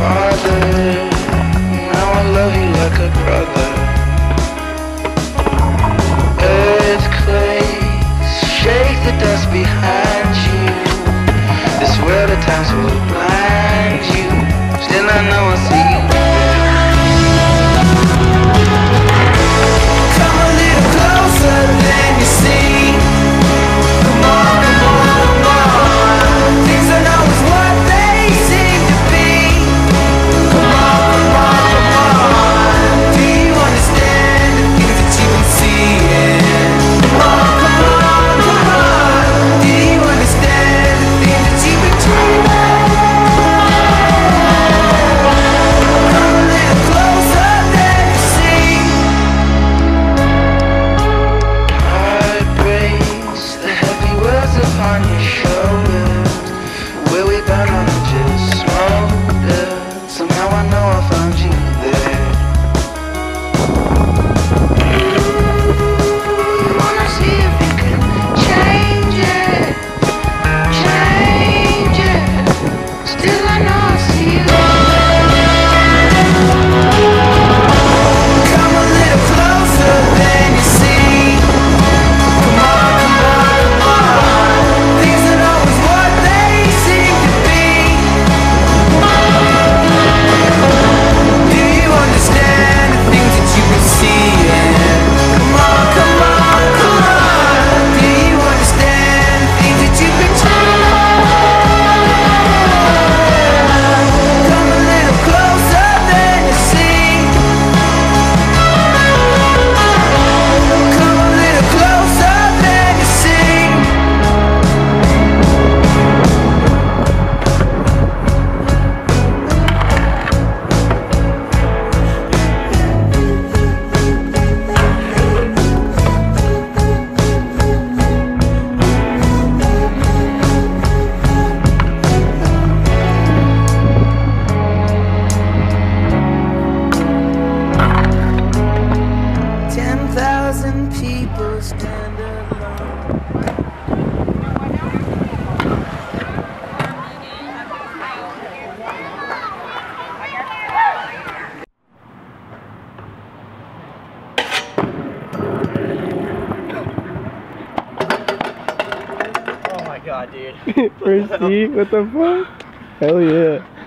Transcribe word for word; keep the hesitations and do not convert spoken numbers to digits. father. Now I love you like a brother. Earthquakes shake the dust behind you. This world at times will blind you. Still I know I see you. Come a little closer than you see. Come on, come on, come on. Things are not always what they seem to be. Come on, come on, come on. Do you understand the things that you can see? Yeah. Come on, come on, come on. Do you understand the things that you can dream of? Come a little closer than you see. Heartbreaks, the heavy words upon your shoulders. Where we bound on just smolder. Somehow I know I found you there. Wanna see if you can change it, change it. Still I know I see you. Come a little closer than you see. Come on, come on, come on. Things are not always what they seem to be. Do you understand the things that you can see? Yeah. Come on, come on, come on. Do you understand the things that you can dream of? Come a little closer than you see. Come a little closer than you see. Ten thousand people stand alone. Oh my god, dude. First Steve, what the fuck? Hell yeah.